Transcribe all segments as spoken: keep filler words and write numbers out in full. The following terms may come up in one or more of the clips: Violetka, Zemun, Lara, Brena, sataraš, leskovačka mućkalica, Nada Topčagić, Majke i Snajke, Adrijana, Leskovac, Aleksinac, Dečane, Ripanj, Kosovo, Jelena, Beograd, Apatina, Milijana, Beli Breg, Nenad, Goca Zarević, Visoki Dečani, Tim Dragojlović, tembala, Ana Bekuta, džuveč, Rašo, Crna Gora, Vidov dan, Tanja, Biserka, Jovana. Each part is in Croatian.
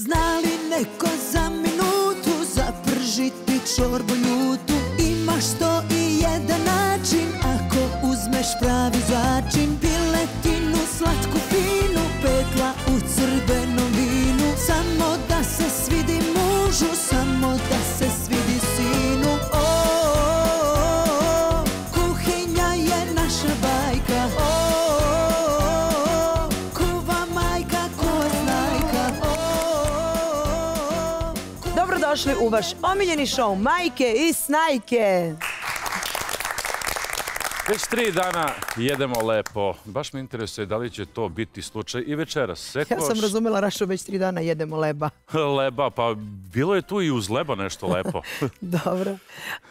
Zna li neko za minutu zapržiti čorbu ljutu? Imaš to i jedan način, ako uzmeš pravi začin. Piletinu slatku finu, pekla u crvenom vinu. Samo da se svidi mužu, samo da se svidi sinu. Kuhinja je naša bajka, kuva majka, ko je snajka. Dobrodošli u vaš omiljeni šou Majke i Snajke. Već tri dana jedemo lepo. Baš me interesuje da li će to biti slučaj i večeras. Ja sam razumela, Rašo, već tri dana jedemo leba. Leba, pa bilo je tu i uz leba nešto lepo. Dobro,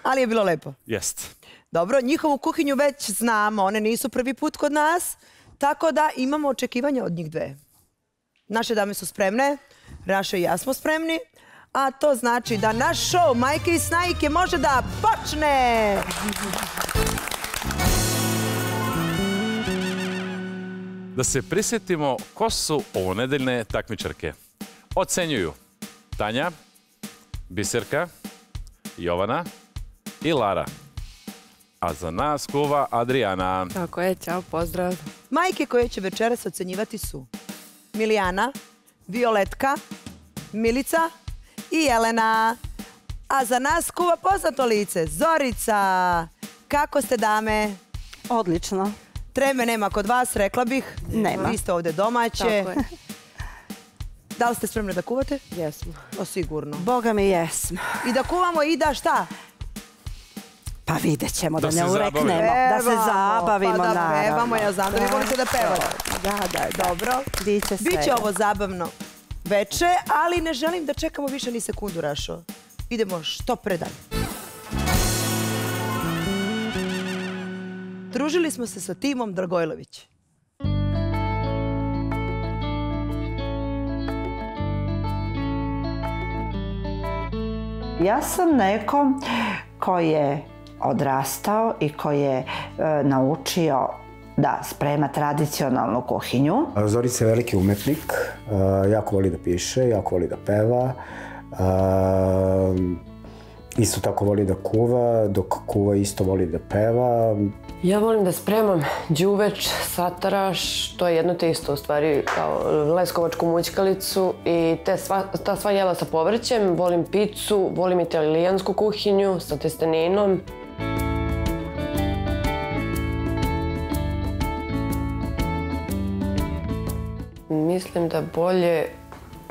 ali je bilo lepo. Jest. Dobro, njihovu kuhinju već znamo, one nisu prvi put kod nas, tako da imamo očekivanja od njih dve. Naše dame su spremne, Rašo i ja smo spremni, a to znači da naš show Majke i Snajke može da počne! Da se prisjetimo ko su ovonedeljne takmičarke. Ocenjuju Tanja, Biserka, Jovana i Lara. A za nas kuva Adrijana. Tako je, čao, pozdrav. Majke koje će večeras ocenjivati su Milijana, Violetka, Milica i Jelena. A za nas kuva poznato lice Zorica. Kako ste, dame? Odlično. Treme nema kod vas, rekla bih. Nema. Vi ste ovde domaće. Tako je. Da li ste spremne da kuvate? Jesmo. O, sigurno. Boga mi, jesmo. I da kuvamo i da šta? Pa vidjet ćemo, da ne ureknemo. Da se zabavimo, naravno. Pa da pevamo, ja znam da vi volite da pevate. Da, da, dobro. Biće sve. Biće ovo zabavno veče, ali ne želim da čekamo više ni sekundu, Rašo. Idemo što pre dalje. Družili smo se sa Timom Dragojlović. Ja sam neko ko je odrastao i ko je naučio da sprema tradicionalnu kuhinju. Zorica je veliki umetnik, jako voli da piše, jako voli da peva. Isto tako voli da kuva, dok kuva isto voli da peva. Ja volim da spremam džuveč, sataraš, to je jedno te isto u stvari, kao leskovačku mućkalicu i ta sva jela sa povrćem. Volim picu, volim italijansku kuhinju sa testeninom. Mislim da bolje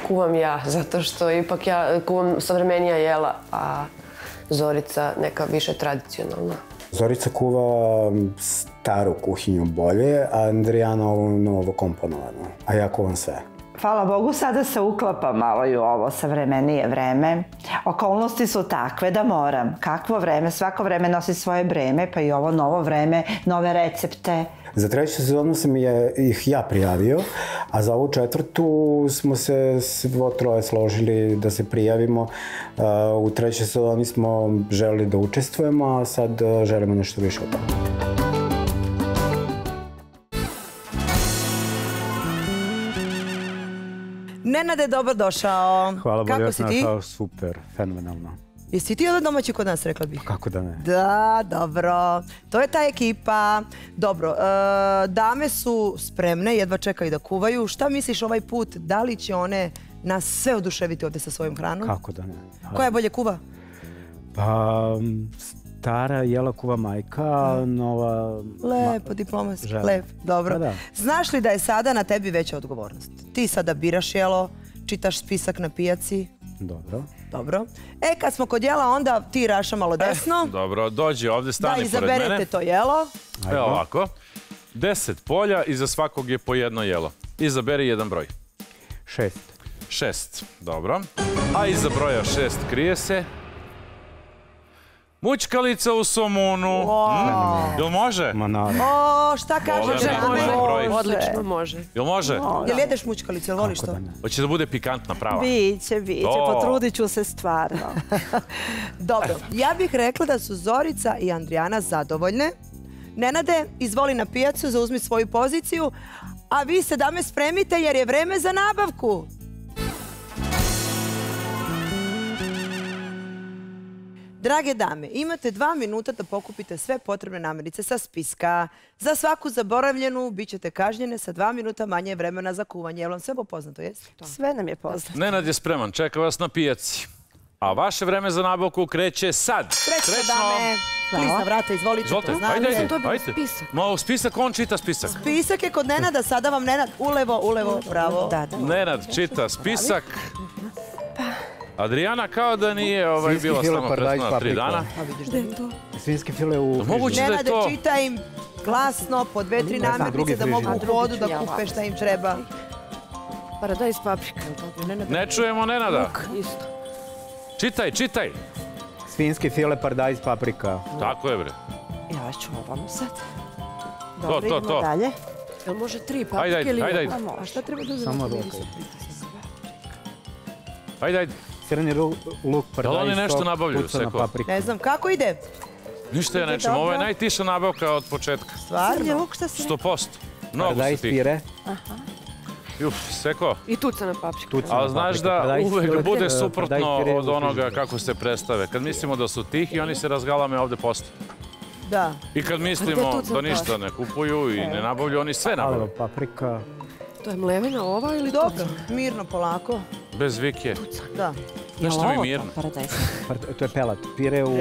kuvam ja, zato što ipak ja kuvam savremenija jela, a Zorica neka više tradicionalna. Zorica kuva staru kuhinju bolje, a Adrijana ovo novo komponovano, a ja kuvam sve. Hvala Bogu, sada se uklapa malo i u ovo savremenije vreme. Okolnosti su takve da moram. Kakvo vreme, svako vreme nosi svoje breme, pa i ovo novo vreme, nove recepte. Za treću sezonu sam ih ja prijavio, a za ovu četvrtu smo se svo troje složili da se prijavimo. U trećoj sezoni smo želeli da učestvujemo, a sad želimo nešto više od toga. Nenade, dobrodošao. Hvala, bolje sam našao, super, fenomenalno. Jesi ti ovdje domaći kod nas, rekla bih? Kako da ne? Da, dobro. To je ta ekipa. Dobro, dame su spremne, jedva čekaju da kuvaju. Šta misliš ovaj put, da li će one nas sve oduševiti ovdje sa svojom hranom? Kako da ne? Koja bolje kuva? Pa, stara jela kuva majka, nova... Lepo, diplomatski, lepo, dobro. Znaš li da je sada na tebi veća odgovornost? Ti sada biraš jelo, čitaš spisak na pijaci. Dobro. Dobro. E, kad smo kod jela, onda ti, Raša, malo desno. Dobro, dođi ovdje, stani pored mene. Da izaberete to jelo. Evo ovako. Deset polja, iza svakog je po jedno jelo. Izaberi jedan broj. Šest. Šest, dobro. A iza broja šest krije se... mućkalica u somunu. Jel može? O, šta kažeš? Odlično, može. Jel može? Jel jedeš mućkalicu, jel voliš to? Hoće da bude pikantna, prava. Biće, biće, potrudit ću se stvarno. Dobro, ja bih rekla da su Zorica i Adrijana zadovoljne. Nenade, izvoli na pijacu, zauzmi svoju poziciju, a vi se, dame, spremite jer je vreme za nabavku. Drage dame, imate dva minuta da pokupite sve potrebne namirnice sa spiska. Za svaku zaboravljenu bit ćete kažnjene sa dva minuta manje vremena za kuvanje. Je li vam sve poznato, jeste? Sve nam je poznato. Nenad je spreman, čeka vas na pijaci. A vaše vreme za nabavku kreće sad. Srećno! Klisna vrata, izvolite. Izvolite, ajde, ajde. Ma, spisak, on čita spisak. Spisak je kod Nenada, sada vam Nenad ulevo, ulevo, pravo. Nenad čita spisak. Adrijana kao da nije bila samo predstavljena tri dana. Svinski file u frižu. Nenade, čita im glasno po dve, tri namirnice da mogu u hodu da kupe šta im treba. Paradajz paprika. Ne čujemo Nenada. Čitaj, čitaj. Svinski file, paradajz paprika. Tako je, bre. Ja vas ću ovamo sad. To, to, to. Jel može tri paprike ili ovamo? A šta treba da uzeti? Samo ovako. Ajde, ajde. Crni luk, paradajz, sok, kucana paprika. Ne znam, kako ide? Ništa je nečem, ovo je najtiša nabavka od početka. Stvarno? sto posto. Mnogo su ti. Juf, seko. I tucana paprika. Ali znaš da uvek bude suprotno od onoga kako se predstave. Kad mislimo da su tihi, oni se razgalame ovde posle. Da. I kad mislimo da ništa ne kupuju i ne nabavlju, oni sve nabavlju. Paprika. To je mlevina ova ili tucana? Dobro, mirno, polako. Bez vike. Da. Nešto mi mirno. To je pelat. Pire u...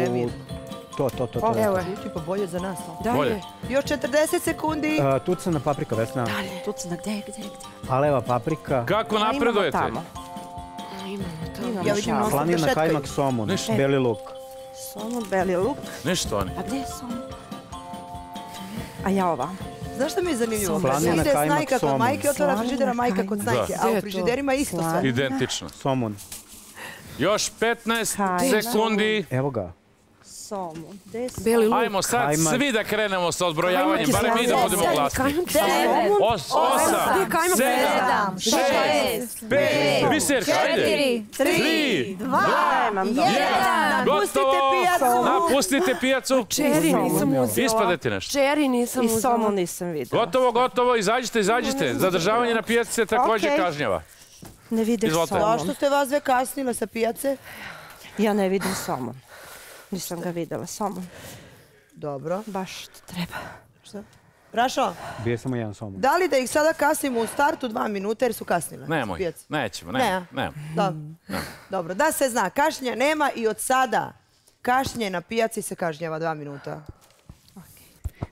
To, to, to. Evo je. Pa bolje za nas. Bolje. Još četrdeset sekundi. Tucana paprika, Vesna. Dalje. Tucana, gde, gde, gde? Paleva paprika. Kako napredujete? Imamo tamo. Imamo tamo. Planina, kajmak, somun. Beli luk. Somun, beli luk. Nešto oni. A gde je somun? A ja ova. Znaš šta mi je zanimljivo? Planina, kajmak, somun. Majke otvara frižidera, majka kod Snajke. A u frižiderima isto sve. Identično. Somun. Još petnaest sekundi. Evo ga. Ajmo sad svi da krenemo sa odbrojavanjem, barem mi da budemo glasni. osam, sedam, šest, pet, Biserka, ajde! tri, dva, jedan, gotovo! Napustite pijacu! Ispadete nešto. I somu nisam videla. Gotovo, gotovo, izađite, izađite. Zadržavanje na pijaci se također kažnjava. Ne vidim somu. Zašto ste vas dve kasnile sa pijace? Ja ne vidim somu. Nisam ga videla, somun. Dobro. Baš treba. Šta? Rašo? Bije samo jedan somun. Da li da ih sada kasnimo u startu dva minuta jer su kasnile? Nemoj, nećemo, nema. Dobro, da se zna, kašnja nema i od sada kašnje na pijaci se kažnjava dva minuta.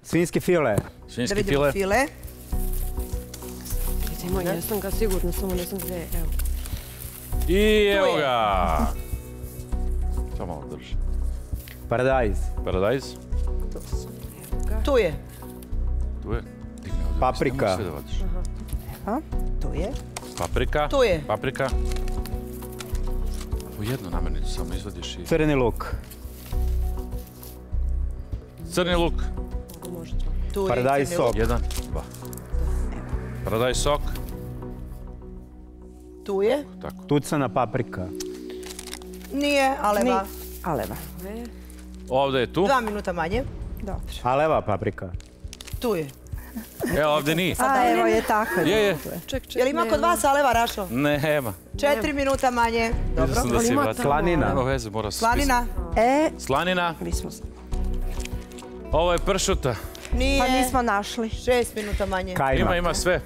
Svinjski file. Svinjski file. Da vidimo file. Vidimo, jesam ga sigurno, samo nisam gde je, evo. I evo ga. Samo malo drži. Paradajz. Paradajz. Tu je. Tu je. Paprika. Tu je. Paprika. Tu je. Paprika. U jednu namirnicu samo izvadiš i... Crni luk. Crni luk. Paradajz sok. Jedan, dva. Paradajz sok. Tu je. Tucana paprika. Nije, aleva. Aleva. Ovdje je tu. Dva minuta manje. Dobro. Aleva paprika. Tu je. Evo, ovdje nije. A, evo je tako. Je, je. Jel ima kod vas aleva, Rašo? Nema. Četiri minuta manje. Dobro. Slanina. Slanina. E. Slanina. Ovo je pršuta. Nije. Pa nismo našli. Šest minuta manje. Kajmak. Ima, ima sve.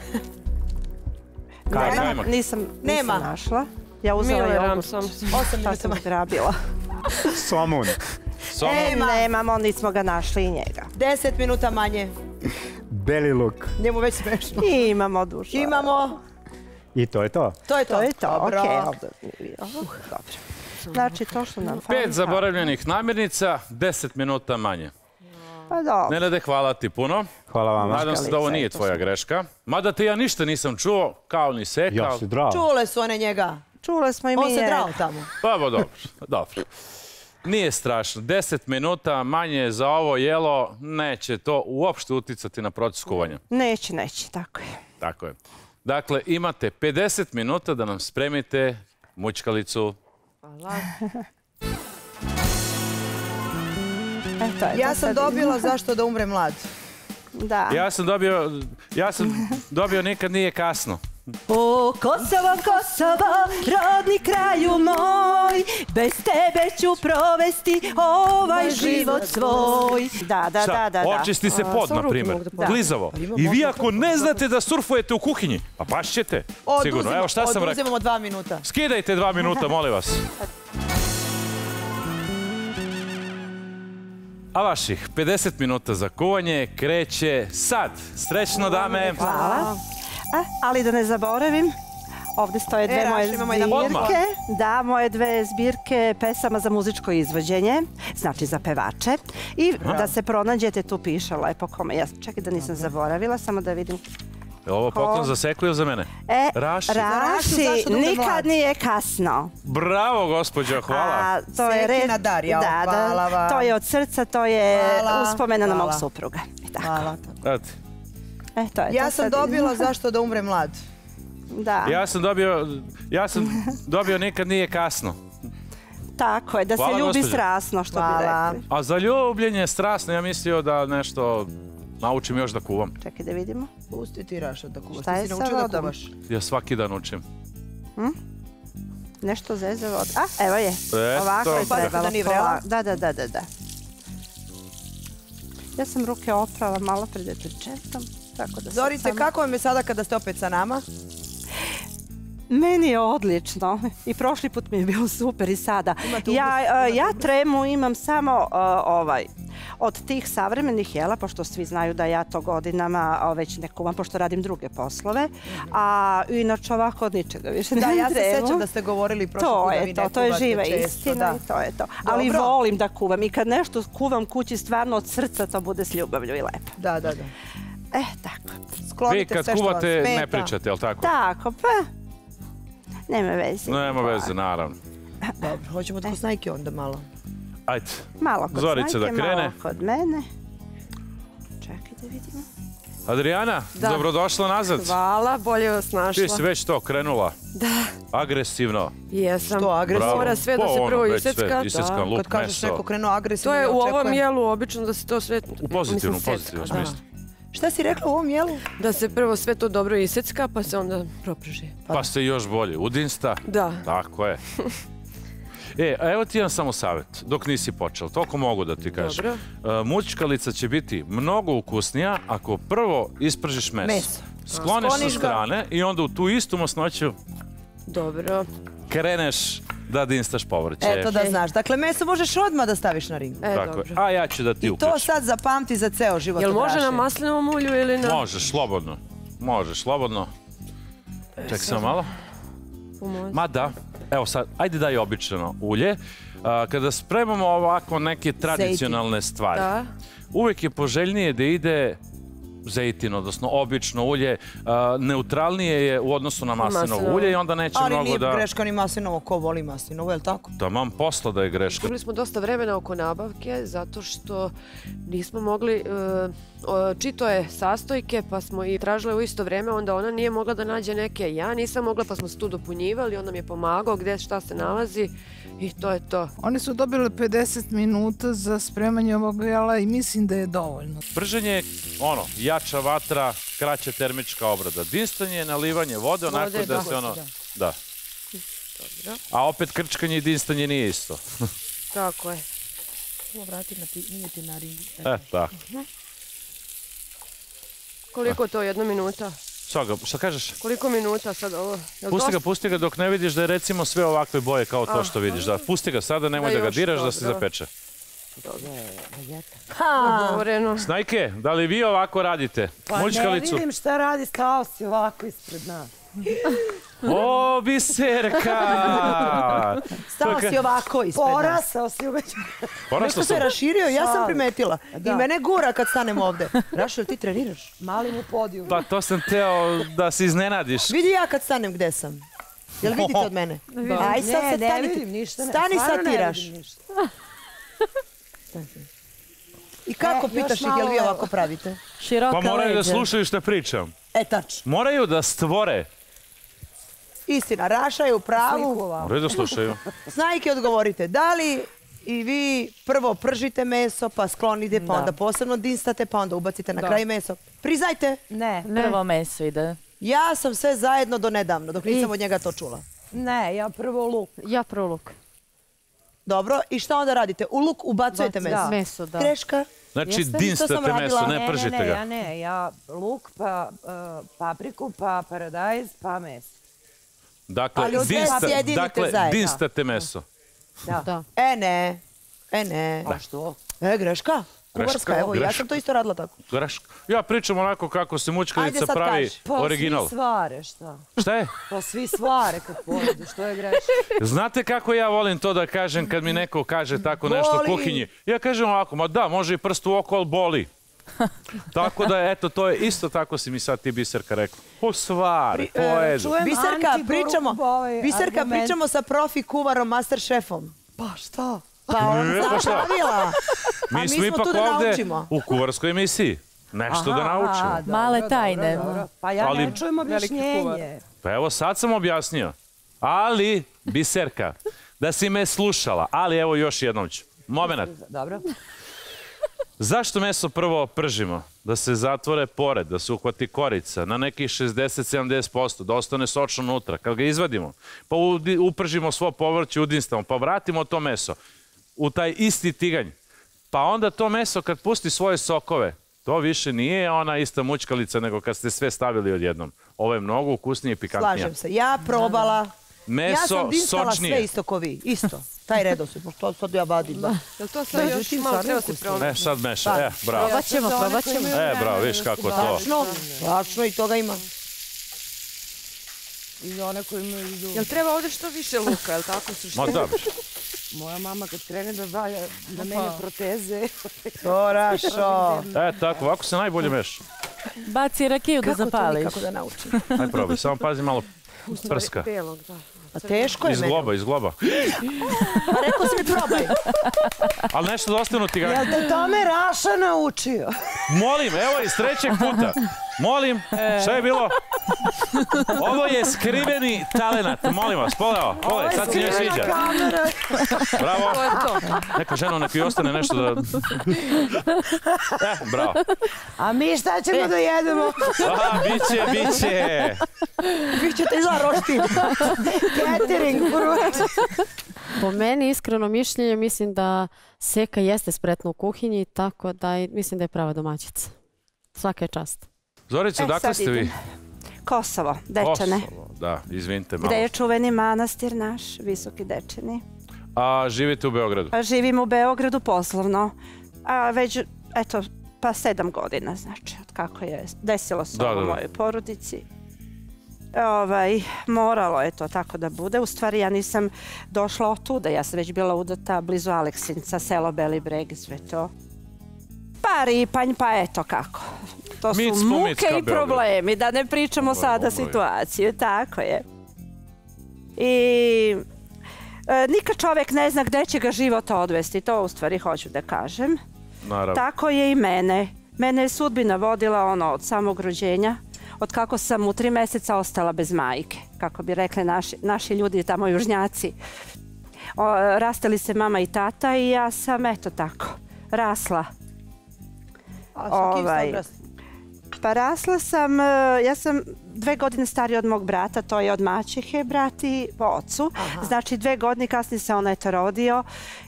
Kajmak. Nisam našla. Ja uzela jogurt. Osam minuta manje. Grabila. Somun. Nemamo, nismo ga našli i njega. Deset minuta manje. Beli luk. Njemu već smešno. I imamo duša. Imamo. I to je to. To je to. To je to, okej. Dobro. Znači, to što nam fali... Pet zaboravljenih namirnica, deset minuta manje. Pa dobro. Nenade, hvala ti puno. Hvala vama. Nadam se da ovo nije tvoja greška. Mada te ja ništa nisam čuo, kao ni se, kao... Ja si drao. Čule su one njega. Čule smo i mi je. On se drao tamo. Pa, dobro, dobro. Nije strašno, deset minuta manje za ovo jelo, neće to uopšte uticati na proces kuvanja. Neće, neće, tako je. Tako je. Dakle, imate pedeset minuta da nam spremite mućkalicu. Hvala. Ja sam dobila zašto da umre mlad. Da. Ja sam dobio, ja sam dobio nikad nije kasno. O Kosovo, Kosovo, rodni kraju moj. moj, bez tebe ću provesti ovaj život svoj. Da, da, da, da. Očisti se pod, na primjer, glizavo. I vi ako ne znate da surfujete u kuhinji, pa baš ćete. Sigurno, evo šta sam rekao. Oduzimamo dva minuta. Skidajte dva minuta, molim vas. A vaših pedeset minuta za kuvanje kreće sad. Srećno, dame. Hvala. Ali da ne zaboravim, ovdje stoje dve moje zbirke. Da, moje dve zbirke pesama za muzičko izvođenje, znači za pevače. I da se pronađete, tu piše lepo kome. Ja čekaj da nisam zaboravila, samo da vidim. Je li ovo poklon za Sekliju za mene? Raši. Raši, nikad nije kasno. Bravo, gospođo, hvala. Sekina Darija, hvala vam. To je od srca, to je uspomena na mog supruga. Hvala. Ja sam dobila zašto da umre mlad. Ja sam dobio nikad nije kasno. Tako je, da se ljubi strasno, što bi rekli. A za ljubljenje strasno, ja mislio da nešto... Naučim još da kuvam. Čekaj da vidimo. Pusti ti, Rašo, da kuvaš. Šta je sa vodom? Ja svaki dan učim. Nešto zeze voda. A, evo je. Ovako je trebalo. Da, da, da, da. Ja sam ruke oprala malo pred dečetom. Zorice, kako vam je sada kada ste opet sa nama? Meni je odlično. I prošli put mi je bilo super i sada. Ja tremu imam samo ovaj... Od tih savremenih jela, pošto svi znaju da ja to godinama već ne kuvam, pošto radim druge poslove, a inače ovako od ničega više ne trebam. Da, ja se sećam da ste govorili prošle kuda vi ne kuvate često. To je to, to je živa istina i to je to. Ali volim da kuvam i kad nešto kuvam kući stvarno od srca, to bude s ljubavlju i lepo. Da, da, da. E, tako. Vi kad kuvate ne pričate, je li tako? Tako, pa. Nema veze. Nema veze, naravno. Dobro, hoćemo da Snajke onda malo. Ajde, Zorica da krene. Malo kod mene. Čekaj da vidimo. Adrijana, dobrodošla nazad. Hvala, bolje vas našla. Ti si već to krenula. Da. Agresivno. Jesam. Što agresivno? Mora sve da se prvo isecka. Kad kažeš neko krenuo agresivno. To je u ovom jelu obično da se to sve... U pozitivnom, pozitivnom smislu. Šta si rekla u ovom jelu? Da se prvo sve to dobro isecka, pa se onda proprži. Pa se još bolje. Udinsta? Da. Tako je. E, a evo ti jedan samo savjet, dok nisi počela, toliko mogu da ti kažem. Dobro. Mućkalica će biti mnogo ukusnija ako prvo ispržiš meso. Meso. Skloniš sa strane i onda u tu istu masnoću kreneš da dinstaš povrće. Eto da znaš, dakle meso možeš odmah da staviš na ring. E, dobro. A ja ću da ti uključim. I to sad zapamti za ceo život. Jel može na maslinovom ulju ili na... Možeš, slobodno. Možeš, slobodno. Čekaj samo malo. Ma da. Evo sad, ajde daj obično ulje. Kada spremamo ovako neke tradicionalne stvari, uvijek je poželjnije da ide zejtin, odnosno obično ulje. Neutralnije je u odnosu na maslinovo ulje i onda neće mnogo da... Ali nije greška ni maslinovo, ko voli maslinovo, je li tako? Da, mam posla da je greška. Imali smo dosta vremena oko nabavke, zato što nismo mogli... Čito je sastojke, pa smo i tražile u isto vreme, onda ona nije mogla da nađe neke, ja nisam mogla, pa smo se tu dopunjivali, on nam je pomagao gde šta se nalazi i to je to. Oni su dobili pedeset minuta za spremanje ovog jela i mislim da je dovoljno. Prženje je ono, jača vatra, kraća termička obrada. Dinstanje, nalivanje vode, onako da se ono... Da. A opet krčkanje i dinstanje nije isto. Tako je. Ovo vrati na ringu. E, tako. Koliko to, jedna minuta? Šta kažeš? Koliko minuta sad ovo? Pusti ga, pusti ga dok ne vidiš da je recimo sve ovakve boje kao to što vidiš. Pusti ga sada, nemoj da ga diraš da se zapeče. Snajke, da li vi ovako radite? Pa ne vidim šta radi, stao si ovako ispred nas. O, Biserka! Stao si ovako ispred nas. Porasao si uveću. Nešto se raširio, ja sam primetila. I mene gura kad stanem ovde. Rašo, jel ti treniraš? Malim u podiju. Pa to sam teo da se iznenadiš. Vidi ja kad stanem gde sam. Jel vidite od mene? Aj sad se stani. Stani sad ti, Rašo. I kako pitaš ih jel vi ovako pravite? Pa moraju da slušaju što pričam. E, tačno. Moraju da stvore. Istina, Raša je u pravu. Redo slušaju. Snajke, odgovorite, da li i vi prvo pržite meso, pa sklonite, pa onda posebno dinstate, pa onda ubacite na kraj meso. Priznajte. Ne, prvo meso ide. Ja sam sve zajedno do nedavno, dok nisam od njega to čula. Ne, ja prvo luk. Ja prvo luk. Dobro, i šta onda radite? U luk ubacujete meso. Greška. Znači, dinstate meso, ne pržite ga. Ne, ja ne, ja luk, pa papriku, pa paradajz, pa meso. Dakle, dinstate meso. Da. E ne, e ne. A što? E, greška. Kubarska, evo, ja sam to isto radila tako. Ja pričam onako kako se mućkalica pravi original. Pa svi svare, šta? Šta je? Pa svi svare kad pojedu, što je greška? Znate kako ja volim to da kažem kad mi neko kaže tako nešto u kuhinji? Ja kažem ovako, ma da, može i prst u oko, ali boli. Tako da, eto, to je isto tako si mi sad ti, Biserka, rekla. Po svari, pojedu. Biserka, pričamo sa profi kuvarom, master šefom. Pa šta? Pa ona zapravila. Mi smo ipak ovde u kuvarskoj emisiji. Nešto da naučimo. Male tajne. Pa ja ne čujem objašnjenje. Pa evo sad sam objasnio. Ali, Biserka, da si me slušala. Ali evo još jednom ću. Moment. Dobro. Zašto meso prvo pržimo? Da se zatvore pored, da se uhvati korica na nekih šezdeset do sedamdeset posto, da ostane sočno unutra. Kad ga izvadimo, pa upržimo svo povrće, udinstamo, pa vratimo to meso u taj isti tiganj. Pa onda to meso kad pusti svoje sokove, to više nije ona ista mućkalica nego kad ste sve stavili odjednom. Ovo je mnogo ukusnije i pikantnije. Slažem se. Ja probala. Meso sočnije. Ja sam dinstala sve isto ko vi. Isto. Taj redosljed. Što sad ja vadim? Jel to sad još malo treba se probati? Ne, sad meša. E, bravo. Probat ćemo, probat ćemo. E, bravo, viš kako to. Vačno. Vačno i toga ima. I za one koji imaju idu. Jel treba ovde što više luka, jel tako suštine? Ma da biš. Moja mama kad krene da valja na mene proteze. To, Rašo. E, tako, ovako se najbolje meša. Baci rakiju da zapališ. Kako to nikako da naučim? Aj probaj, samo pazi malo prska. A teško je meni. Iz globa, iz globa. A rekao si mi probaj. Ali nešto da ostanu ti ga... Jel te tome Raša naučio? Molim, evo iz trećeg puta. Molim, šta je bilo? Ovo je skriveni talenat. Molim vas, poleo, poleo, sad si njoj sviđa. Bravo. Neka žena, neko i ostane nešto da... Eh, bravo. A mi šta ćemo da jedemo? Aha, biće, biće. Biće te zarošti. Catering, prvo. Po meni, iskreno mišljenje, mislim da Seka jeste spretna u kuhinji, tako da mislim da je prava domaćica. Svaka je čast. Zorica, odakle ste vi? Kosovo, Dečane. Kosovo, da, izvinite malo. Gde je čuveni manastir naš, Visoki Dečani. A živite u Beogradu? Živim u Beogradu poslovno. A već, eto, pa sedam godina, znači, od kako je desilo se u mojoj porodici. Moralo je to tako da bude. U stvari, ja nisam došla od tuda. Ja sam već bila udata blizu Aleksinca, selo Beli Breg, sve to. Pa Ripanj, pa eto kako. To su muke i problemi, da ne pričamo sada situaciju, tako je. I nikad čovek ne zna gde će ga život odvesti, to u stvari hoću da kažem. Tako je i mene. Mene je sudbina vodila ono od samog rođenja, od kako sam u tri meseca ostala bez majke, kako bi rekli naši ljudi tamo južnjaci. Rastali se mama i tata i ja sam eto tako, rasla. Pa rasla sam, ja sam dve godine starija od mog brata, to je od maćehe, brat i po ocu. Znači dve godine kasnije se on eto rodio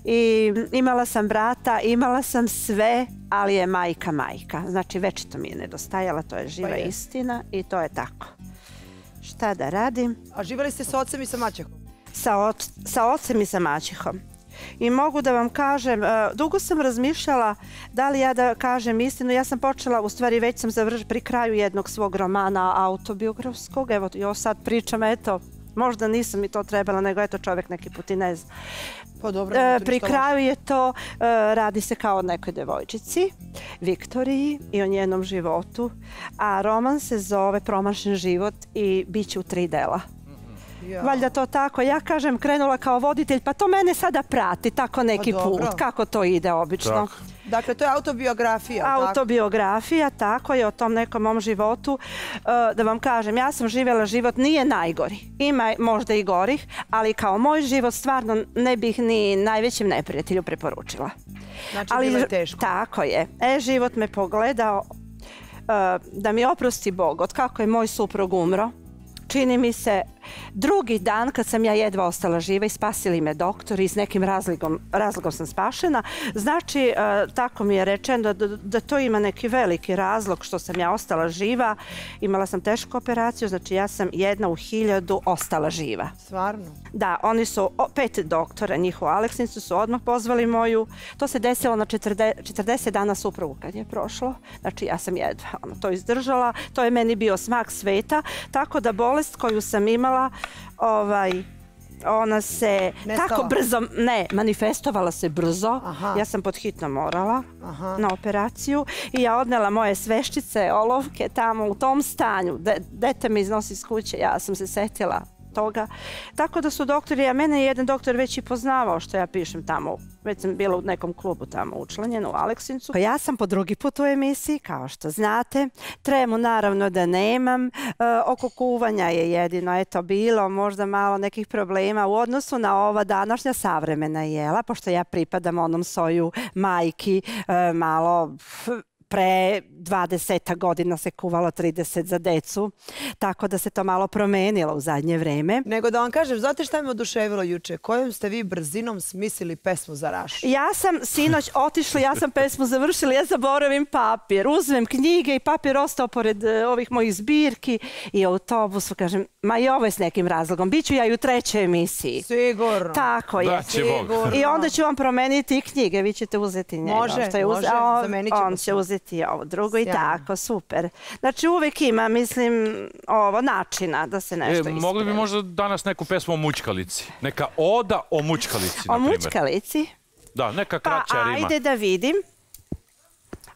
i imala sam brata, imala sam sve, ali je majka majka. Znači večito mi je nedostajala, to je živa istina i to je tako. Šta da radim? A živeli ste sa ocem i sa maćehom? Sa ocem i sa maćehom. I mogu da vam kažem, dugo sam razmišljala da li ja da kažem istinu. Ja sam počela, u stvari već sam završila pri kraju jednog svog romana autobiografskog. Evo, još sad pričam, eto, možda nisam i to trebala, nego eto čovek neki put i ne zna. Pri kraju je to, radi se kao o nekoj devojčici, Viktoriji i o njenom životu. A roman se zove Promašen život i bit će u tri dela. Valjda to tako, ja kažem krenula kao voditelj, pa to mene sada prati tako neki put, kako to ide obično. Dakle, to je autobiografija. Autobiografija, tako je, o tom nekom mom životu. Da vam kažem, ja sam živjela život, nije najgori, ima možda i gorih, ali kao moj život stvarno ne bih ni najvećem neprijatelju preporučila. Znači, bilo je teško. Tako je, e, život me pogledao, da mi oprosti Bog, od kako je moj suprug umro. čini mi se, drugi dan kad sam ja jedva ostala živa i spasili me doktori i s nekim razlogom sam spašena. Znači, tako mi je rečeno da to ima neki veliki razlog što sam ja ostala živa. Imala sam tešku operaciju, znači ja sam jedna u hiljadu ostala živa. Stvarno? Da, oni su, pet doktora njih u Aleksincu su odmah pozvali moju. To se desilo na četrdeset dana suprugu kad je prošlo. Znači, ja sam jedva to izdržala. To je meni bio smak sveta. Tako da bolest koju sam imala, ona se tako brzo, ne, manifestovala se brzo. Ja sam podhitno morala na operaciju i ja odnela moje sveščice, olovke tamo u tom stanju. Dete me iznosi iz kuće, ja sam se setila toga. Tako da su doktori, a mene je jedan doktor već i poznavao što ja pišem tamo. Već sam bila u nekom klubu tamo učlanjena u Aleksincu. Ja sam po drugi put u emisiji, kao što znate. Tremu naravno da nemam. Oko kuvanja je jedino, eto, bilo možda malo nekih problema u odnosu na ova današnja savremena jela, pošto ja pripadam onom soju majki, malo... Pre dvadeset godina se kuvalo trideset za decu, tako da se to malo promenilo u zadnje vreme. Nego da vam kažem, znate šta me oduševilo juče? Kojom ste vi brzinom smislili pesmu za Rašo? Ja sam sinoć otišla, ja sam pesmu završila, ja zaboravim papir, uzmem knjige i papir ostao pored ovih mojih zbirki i autobusu, kažem, ma i ovo je s nekim razlogom, bit ću ja i u trećoj emisiji. Sigurno. Tako je. I onda ću vam promeniti i knjige, vi ćete uzeti njega. Može, može, zamenit ćemo se. I ovo drugo i tako, super. Znači uvek ima, mislim, ovo načina da se nešto isprije. Mogli bi možda danas neku pesmu o mućkalici? Neka oda o mućkalici, na primjer. O mućkalici? Da, neka kraća rima. Pa ajde da vidim.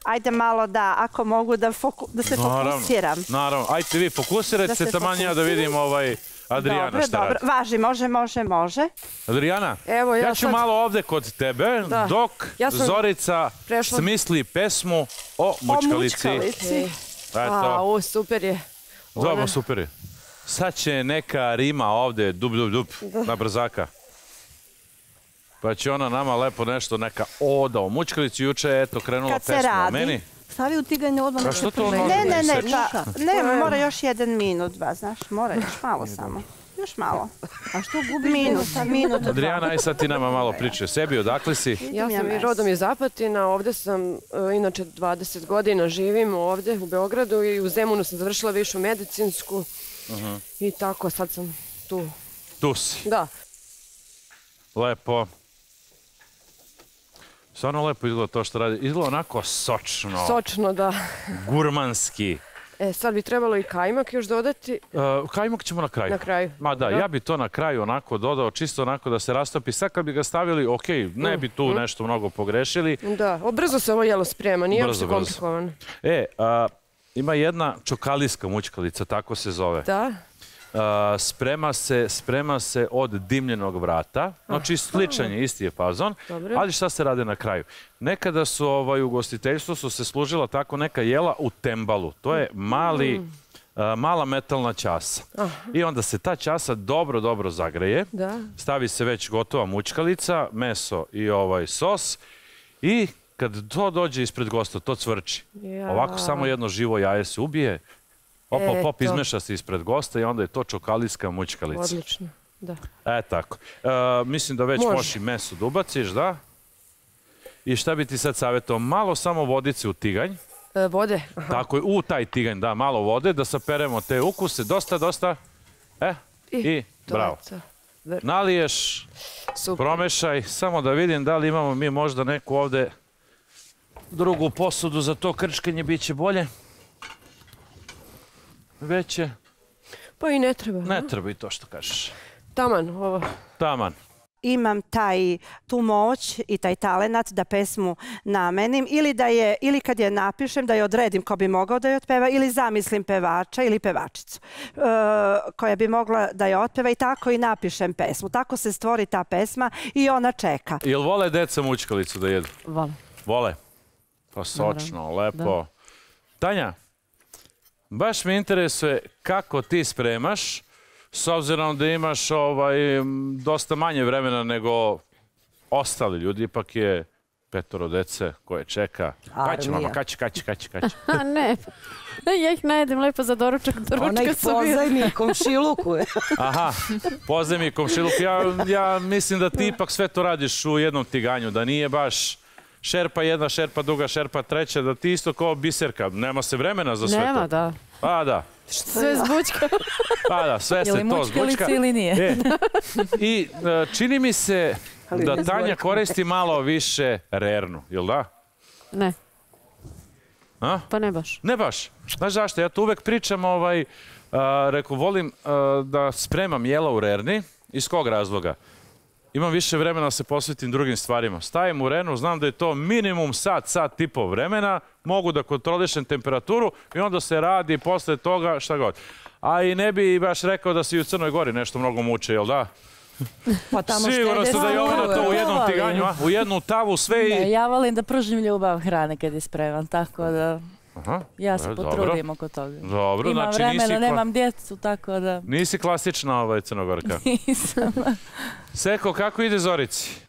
Ajde malo da, ako mogu da se fokusiram. Naravno, ajde vi fokusirajte se, taman ja da vidim ovaj... Adrijana, šta radi? Važi, može, može, može. Adrijana, ja ću malo ovde kod tebe, dok Zorica smisli pesmu o mućkalici. O mućkalici. O, super je. Dobro, super je. Sad će neka rima ovde, dup, dup, dup, na brzaka. Pa će ona nama lepo nešto, neka oda o mućkalici. Juče je, eto, krenula pesma o meni. Stavi u tiganje odmah na što prve. Ne, ne, ne, ne, mora još jedan minut, dva, znaš, mora još malo samo. Još malo. A što gubiš minut? Minut. Adrijana, aj sad ti nama malo priče sebi, odakle si? Ja sam rodom iz Apatina, ovde sam, inače dvadeset godina živim ovde u Beogradu i u Zemunu sam završila višu medicinsku i tako, sad sam tu. Tu si? Da. Lepo. Stvarno lepo izgleda to što radi. Izgleda onako sočno. Sočno, da. Gurmanski. E, sad bi trebalo i kajmak još dodati. Kajmak ćemo na kraju. Na kraju. Ma da, ja bi to na kraju onako dodao, čisto onako da se rastopi. Sad kad bi ga stavili, okej, ne bi tu nešto mnogo pogrešili. Da, brzo se ovo jelo sprema, nije uopšte komplikovan. E, ima jedna čokaliska mućkalica, tako se zove. Da. Sprema se od dimljenog vrata, znači sličan je, isti je fazon, ali šta se rade na kraju? Nekada su u gostiteljstvu su se služila tako neka jela u tembalu, to je mala metalna ćasa. I onda se ta ćasa dobro, dobro zagreje, stavi se već gotova mućkalica, meso i ovaj sos i kad to dođe ispred gosta, to cvrči. Ovako samo jedno živo jaje se ubije, Opal pop izmeša se ispred gosta i onda je to čokaliska mućkalica. Odlično, da. E, tako. Mislim da već možeš i meso da ubaciš, da? I šta bi ti sad savjetovao? Malo samo vodice u tiganj. Vode? Tako je, u taj tiganj, da, malo vode, da saperemo te ukuse, dosta, dosta. E, i bravo. Naliješ, promešaj, samo da vidim da li imamo mi možda neku ovde drugu posudu za to krčkanje, bit će bolje. Veće. Pa i ne treba. Ne treba i to što kažeš. Taman ovo. Taman. Imam taj, tu moć i taj talenat da pesmu namenim ili da je, ili kad je napišem da je odredim ko bi mogao da je otpeva ili zamislim pevača ili pevačicu koja bi mogla da je otpeva i tako i napišem pesmu. Tako se stvori ta pesma i ona čeka. Jel vole deca mućkalicu da jedu? Vole. Vole? Pa sočno, lepo. Tanja? Baš mi interesuje kako ti spremaš, s obzirom da imaš dosta manje vremena nego ostali ljudi, ipak je petoro dece koje čeka. Kaći mama, kaći, kaći, kaći, kaći. A ne, ja ih najedem lepo za doručak. Ona ih pozajmi i komšiluku. Aha, pozajmi i komšiluku. Ja mislim da ti ipak sve to radiš u jednom tiganju, da nije baš... Šerpa jedna, šerpa druga, šerpa treća, da ti isto kao Biserka, nema se vremena za sve to. Nema, da. A, da. Sve zbučka. A, da, sve se to zbučka. Ili mućkalica ili nije. I čini mi se da Tanja koristi malo više rernu, jel da? Ne. A? Pa ne baš. Ne baš. Znaš zašto, ja tu uvek pričam, ovaj, reku, volim da spremam jela u rerni. Iz kog razloga? Imam više vremena da se posvetim drugim stvarima. Stajem u rernu, znam da je to minimum sat, sat i po vremena, mogu da kontrolišem temperaturu i onda se radi posle toga šta god. A i ne bi baš rekao da si u Crnoj Gori nešto mnogo muče, jel da? Sigurno su da Jovana to u jednom tiganju, u jednu tavu sve i... Ja volim da pružim ljubav hrane kad je spreman, tako da... Ja se potrudim oko toga. Imam vremena, nemam djecu, tako da... Nisi klasična ovaj Crnogorka. Nisam. Seko, kako ide Zorici?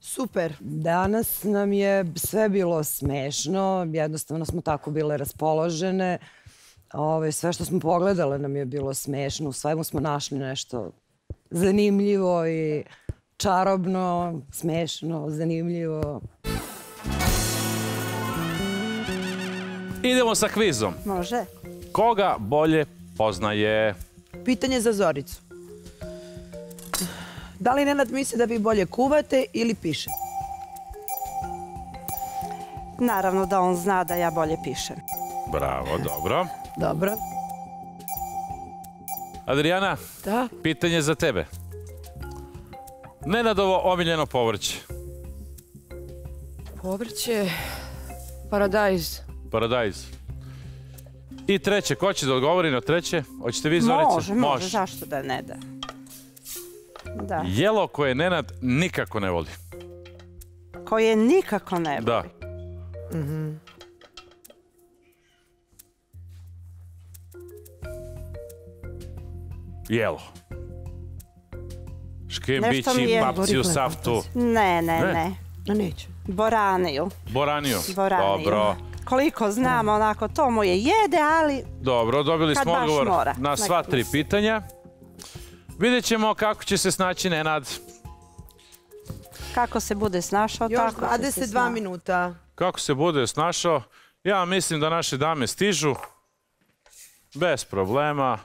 Super. Danas nam je sve bilo smešno, jednostavno smo tako bile raspoložene. Sve što smo pogledale nam je bilo smešno, u svemu smo našli nešto zanimljivo i čarobno, smešno, zanimljivo. Idemo sa kvizom. Može. Koga bolje poznaje? Pitanje za Zoricu. Da li Nenad misli da vi bolje kuvate ili pišete? Naravno da on zna da ja bolje pišem. Bravo, dobro. Dobro. Adrijana, da? Pitanje za tebe. Nenadovo omiljeno povrće. Povrće... Paradajz. Paradajz. I treće, ko će da odgovori na treće? Hoćete vi, Zorica? Može, može, zašto da ne da. Da. Jelo koje Nenad nikako ne voli. Koje nikako ne voli? Da. Mhm. Jelo. Škembići, papciju, saftu. Ne, ne, ne. No neću. Boraniju. Boraniju. Boraniju. Dobro. Koliko znam, onako, to mu je jede, ali... Dobro, dobili smo odgovor na sva tri pitanja. Vidjet ćemo kako će se snaći Nenad. Kako se bude snašao, tako će se snaći. Još dvadeset dva minuta. Kako se bude snašao, ja mislim da naše dame stižu. Bez problema.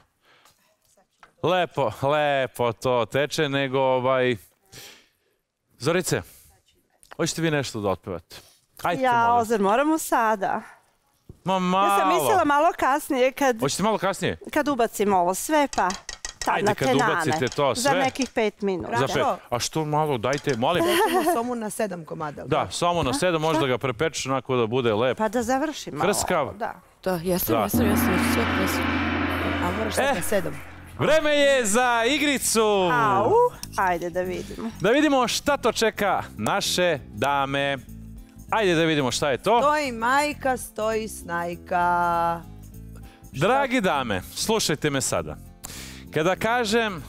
Lepo, lepo to teče, nego ovaj... Zorice, hoćete vi nešto da otpevate? Ja, ozir, moramo sada. Ma malo. Ja sam mislila malo kasnije kad... Hoćete malo kasnije? Kad ubacimo ovo sve, pa... Ajde, kad ubacite to sve. Za nekih pet minuta. A što malo, dajte, molim. Samo na sedam komada. Da, samo na sedam, možda ga prepeču, onako da bude lepo. Pa da završim malo. Krskav. Da, jesam, jesam, jesam. A moraš sad na sedam. Vreme je za igricu. Au, ajde da vidimo. Da vidimo šta to čeka naše dame. Ajde da vidimo šta je to. Stoji majka, stoji snajka. Dragi dame, slušajte me sada. Kada kažem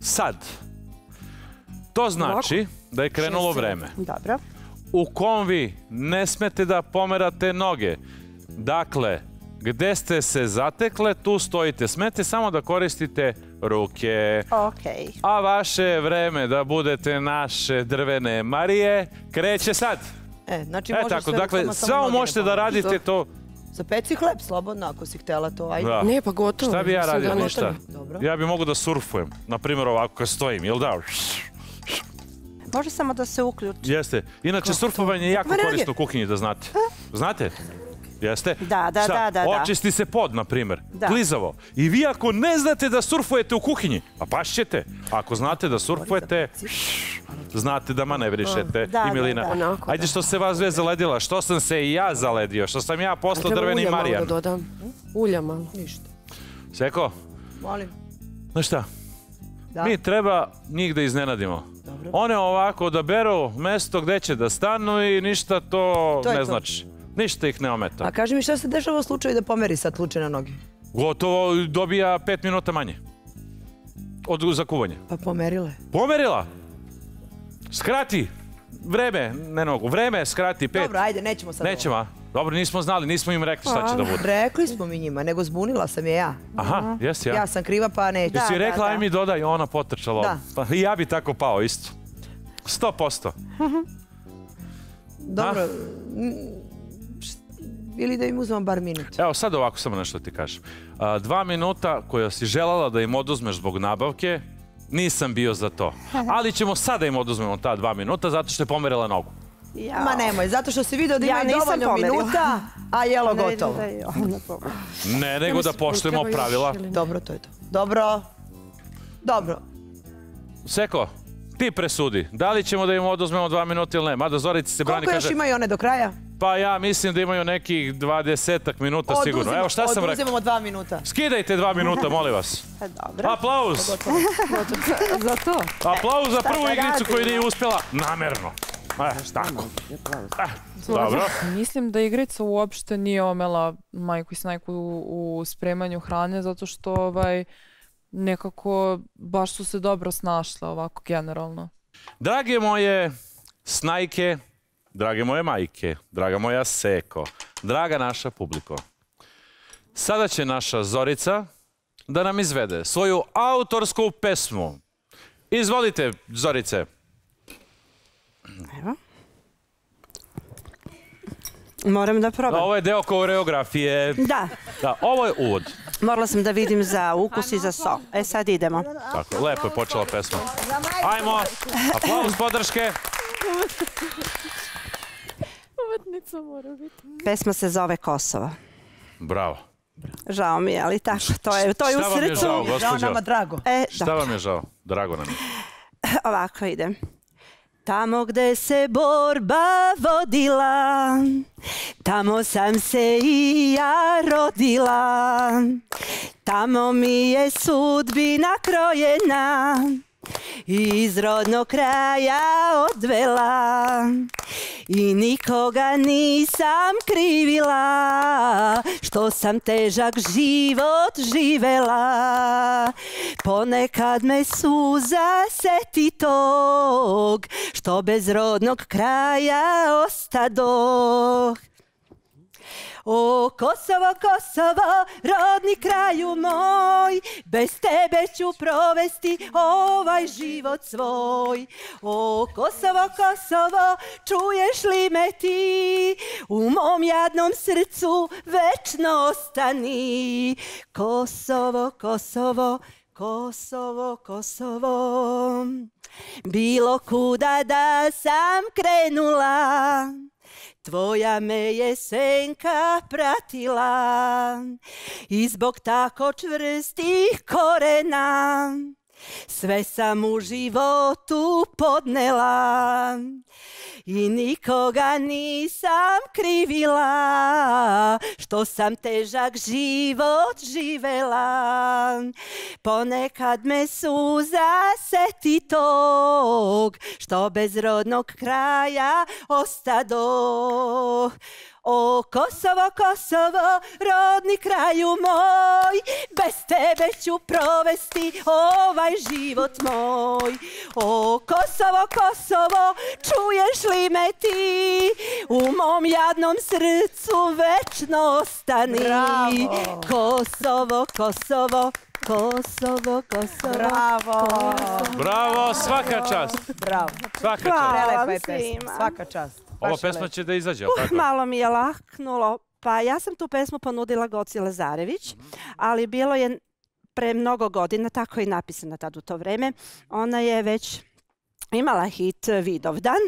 sad, to znači da je krenulo vreme. Dobro. U kom vi ne smete da pomerate noge. Dakle, gde ste se zatekle, tu stojite. Smete samo da koristite ruke. Okej. A vaše vreme da budete naše drvene Marije kreće sad. E, znači možeš sve samo samo noge. Možete da radite to... Zapeci hleb slobodno ako si htjela to, ajde. Ne, pa gotovo. Šta bi ja radio ništa? Ja bi mogu da surfujem, na primjer ovako kad stojim, jel da? Može samo da se uključi. Jeste, inače surfovanje je jako korisno u kuhinji, da znate. Znate? Jeste? Da, da, da, da. Očisti se pod, na primjer, klizavo. I vi ako ne znate da surfujete u kuhinji, a baš ćete. Ako znate da surfujete... Znate da manevrišete i Milina. Ajde, što se vas sve zaledila, što sam se i ja zaledio, što sam ja poslao drveni Marijan. Treba ulja malo da dodam. Ulja malo. Ništa. Seko? Molim. Znaš šta? Mi treba njih da iznenadimo. One ovako odaberu mesto gde će da stanu i ništa to ne znači. Ništa ih ne ometa. A kaži mi šta se dešava u slučaju da pomeri sad slučaj na nogi? Gotovo dobija pet minuta manje. Za kuvanje. Pa pomerila je. Pomerila? Skrati! vreme, ne nogu, vreme skrati pet. Dobro, ajde, nećemo sad ovo. Nećemo. Dobro, nismo znali, nismo im rekli šta će da bude. Rekli smo mi njima, nego zbunila sam je ja. Aha, jesi ja. Ja sam kriva, pa neću. Jesi rekla, aj mi dodaj, ona potrčala. Da. I ja bi tako pao, isto. Sto posto. Dobro, ili da im uzmem bar minut. Evo, sad ovako samo nešto ti kažem. Dva minuta koja si želala da im oduzmeš zbog nabavke, nisam bio za to. Ali ćemo sada im oduzmemo ta dva minuta zato što je pomerila nogu. Ma nemoj, zato što si vidio da imaju dovoljno minuta, a jelo gotovo. Ne, nego da poštujemo pravila. Dobro, to je to. Dobro. Dobro. Seko, ti presudi. Da li ćemo da im oduzmemo dva minuta ili ne? Mada Zorica se brani, kaže... Koliko još imaju one do kraja? Pa ja mislim da imaju nekih dvadesetak minuta sigurno. Evo šta sam rekao. Oduzimamo dva minuta. Skidajte dva minuta, molim vas. Dobro. Aplauz. Za to. Aplauz za prvu igricu koju nije uspjela namerno. Tako. Dobro. Mislim da igrica uopšte nije omela Majku i Snajku u spremanju hrane, zato što nekako baš su se dobro snašle ovako generalno. Drage moje Snajke, drage moje majke, draga moja Seko, draga naša publiko. Sada će naša Zorica da nam izvede svoju autorsku pesmu. Izvolite, Zorice. Evo. Moram da probam. Ovo je deo koreografije. Da. Da, ovo je uvod. Morala sam da vidim za ukus i za so. E sad idemo. Tako, lepo je počela pesma. Ajmo, aplauz podrške. Pesma se zove Kosovo. Bravo. Žao mi je, ali tako, to je u srcu. Šta vam je žao, gospođo? Žao nama drago. Šta vam je žao? Drago nam je. Ovako ide. Tamo gde se borba vodila, tamo sam se i ja rodila. Tamo mi je sudbina krojena i iz rodnog kraja odvela. I nikoga nisam krivila, što sam težak život živela. Ponekad me suza seti tog, što bez rodnog kraja ostadoh. O Kosovo, Kosovo, rodni kraju moj, bez tebe ću provesti ovaj život svoj. O Kosovo, Kosovo, čuješ li me ti, u mom jadnom srcu večno ostani. Kosovo, Kosovo, Kosovo, Kosovo, bilo kuda da sam krenula, tvoja me je senka pratila. I zbog tako čvrstih korena sve sam u životu podnela. I nikoga nisam krivila, što sam težak život živela. Ponekad me suza seti tog, što bez rodnog kraja ostadoh. O Kosovo, Kosovo, rodni kraju moj, bez tebe ću provesti ovaj život moj. O Kosovo, Kosovo, čuješ li me ti, u mom jadnom srcu večno ostani. Bravo! Kosovo, Kosovo, Kosovo, Kosovo. Bravo! Bravo, svaka čast! Bravo! Svaka čast! Prelepa je pesma, svaka čast. Ova pesma će da izađe, ali tako? Malo mi je laknulo. Pa ja sam tu pesmu ponudila Goci Zarević, ali bilo je pre mnogo godina, tako je napisana tad u to vreme. Ona je već imala hit Vidov dan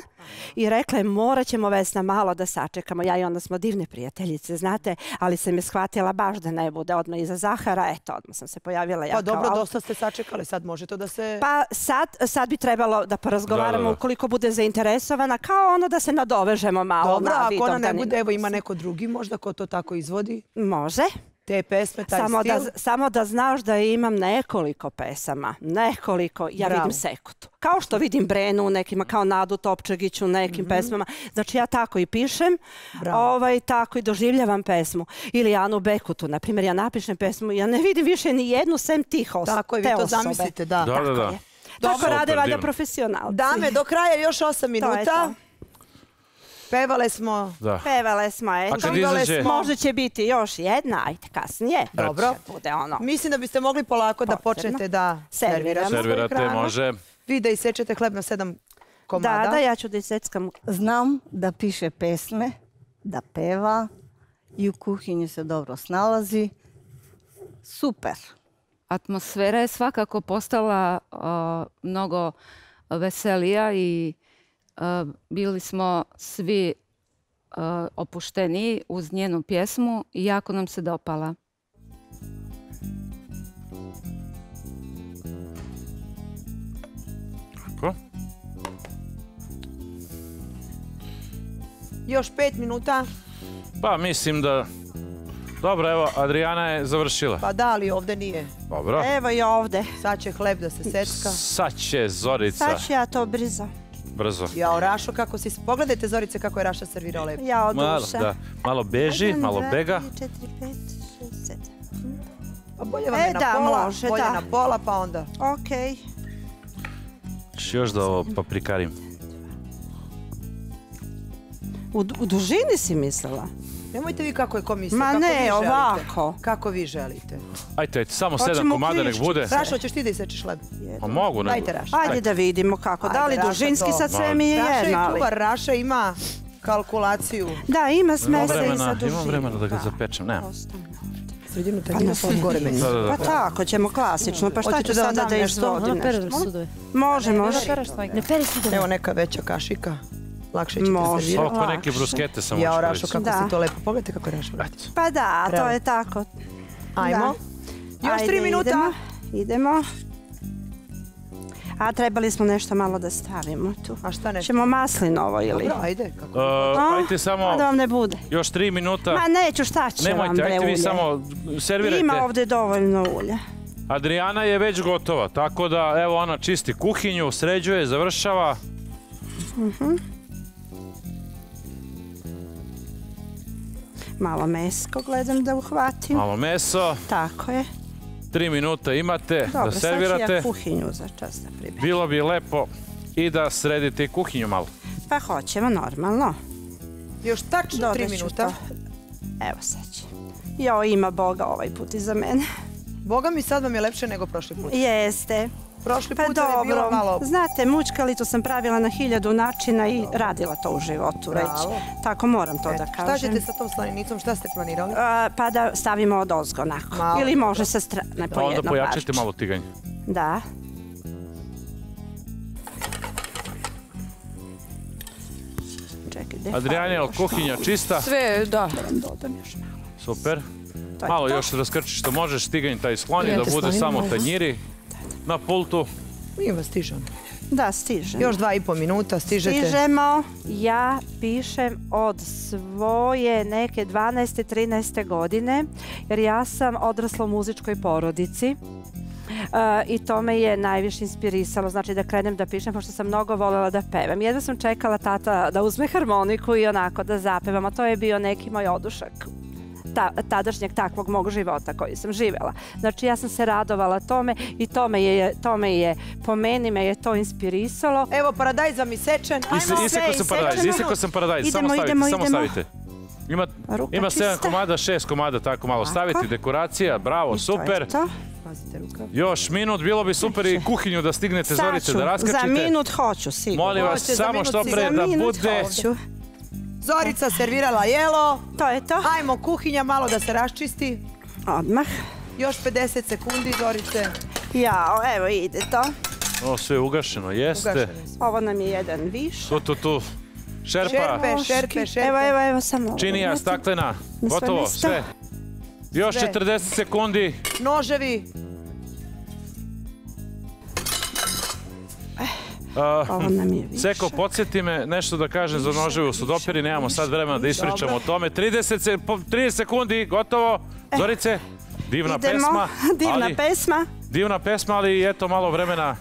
i rekla je morat ćemo Vesna malo da sačekamo. Ja i ona smo divne prijateljice, znate, ali sam je shvatila baš da ne bude odmah iza Zahara. Eto, odmah sam se pojavila. Pa dobro, dosta ste sačekali, sad može to da se... Pa sad bi trebalo da porazgovaramo ukoliko bude zainteresovana, kao ono da se nadovežemo malo na Vidov dan. Dobro, ako ona ne bude, evo ima neko drugi možda ko to tako izvodi? Može. Te pesme, taj stil? Samo da znaš da imam nekoliko pesama. Nekoliko. Ja vidim Sekutu. Kao što vidim Brenu u nekima, kao Nadu Topčagić u nekim pesmama. Znači ja tako i pišem, tako i doživljavam pesmu. Ili Anu Bekutu, na primjer, ja napišem pesmu i ja ne vidim više ni jednu sem tih osoba. Tako je, vi to zamislite, da. Da, da, da. Tako rade valjda profesionalci. Dame, do kraja još osam minuta. Pevale smo. Pevale smo, eto. Možda će biti još jedna, ajde kasnije. Dobro. Mislim da biste mogli polako da počnete da servirate. Može. Vi da isečete hleb na sedam komada. Da, da, ja ću da iseckam. Znam da piše pesme, da peva i u kuhinji se dobro snalazi. Super. Atmosfera je svakako postala mnogo veselija i bili smo svi opušteni uz njenu pjesmu i jako nam se dopala. Tako. Još pet minuta. Pa mislim da... Dobro, evo, Adrijana je završila. Pa da, ali ovde nije. Dobro. Evo i ovde. Sad će hleb da se secka. Sad će Zorica. Sad ću ja to brzo. Brzo. Jao, Rašo, kako si... Pogledajte, Zorice, kako je Raša servirao lep. Jao, duša. Malo, da. Malo beži, malo bega. jedan, dva, tri, četiri, pet, šest, sedam. Pa bolje vam je na pola. Bolje na pola, pa onda. Okej. Češ još da ovo paprikarim. U dužini si mislila? Nemojte vi kako je komisija, kako vi želite. Ma ne, ovako. Kako vi želite. Ajde, ajde, samo sedam komada nek bude. Rašo, ćeš ti da isečeš hleb? Pa mogu. Ajde, Rašo. Ajde da vidimo kako. Da li dužinski sad sve mi je jedna. Raša je kuvar, Raša ima kalkulaciju. Da, ima smese i za dužinu. Imam vremena da ga zapečem, nema. Sredinu tanjina sam gore meni. Pa tako ćemo klasično, pa šta ću sada da izvodim nešto? Može, može. Ne peri sudove. Evo neka veća kašika. Lakše ćete servirati. Ovo pa neke bruskete sam učinili. Jao, Rašo, kako si to lepo. Pogledajte kako je Rašo. Pa da, to je tako. Ajmo. Još tri minuta. Idemo. A trebali smo nešto malo da stavimo tu. A šta nešto? Ćemo maslinovo ili? Dobro, ajde. Ajde samo... Da vam ne bude. Još tri minuta. Ma neću, šta će vam bre ulje? Nemojte, ajde vi samo servirajte. Ima ovde dovoljno ulja. Adrijana je već gotova, tako da evo ona čisti kuhinju, sređuje, završava. Mhm. Malo mesko gledam da uhvatim. Malo meso. Tako je. Tri minuta imate da servirate. Dobro, sad ću ja kuhinju za čas da priberim. Bilo bi lepo i da sredite kuhinju malo. Pa hoćemo normalno. Još tačno tri minuta. Evo sad će. Jo, ima Boga ovaj put iza mene. Boga mi sad vam je lepše nego prošli put. Jeste. Prošli put je bilo malo... Znate, mućkalicu sam pravila na hiljadu načina i radila to u životu, reći. Tako, moram to da kažem. Šta ćete sa tom slanicom, šta ste planirali? Pa da stavimo od ozgo, onako. Ili može sa strane po jednom parču. Onda pojačajte malo tiganje. Da. Adrijana, je li kuhinja čista? Sve, da. Super. Malo još raskrčiš što možeš, tiganj taj sloni, da bude samo tanjiri. Na pultu. Mi vas stižemo. Da, stižemo. Još dva i po minuta stižete. Stižemo. Ja pišem od svoje neke dvanaeste, trinaeste godine, jer ja sam odrasla u muzičkoj porodici i to me je najviše inspirisalo, znači da krenem da pišem, pošto sam mnogo voljela da pevam. Jedva sam čekala tata da uzme harmoniku i onako da zapevam, a to je bio neki moj odušak tadašnjeg takvog mog života koji sam živjela. Znači ja sam se radovala tome i tome je, tome je, po meni me je to inspirisalo. Evo paradajz vam isečen. Isekao sam paradajz, isekao sam paradajz, samo stavite, samo stavite. Ima sedam komada, šest komada, tako malo staviti, dekoracija, bravo, super. Još minut, bilo bi super i kuhinju da stignete, Zorice, da raskrčite. Za minut hoću, sigurno. Molim vas, samo što pre da bude... Zorica servirala jelo. To je to. Hajmo, kuhinja malo da se raščisti. Odmah. Još pedeset sekundi, Zorice. Jao, evo ide to. Ovo sve je ugašeno, jeste. Ovo nam je jedan viš. Tu, tu, tu. Šerpa. Šerpe, šerpe, šerpe. Evo, evo, evo, samo ovo. Činija, staklena. Gotovo, sve. Još četrdeset sekundi. Noževi. Seko, podsjeti me nešto da kažem za noževe u sudopiri, nemamo sad vremena da ispričamo o tome. trideset sekundi, gotovo. Zorice, divna pesma. Divna pesma. Divna pesma, ali eto malo vremena.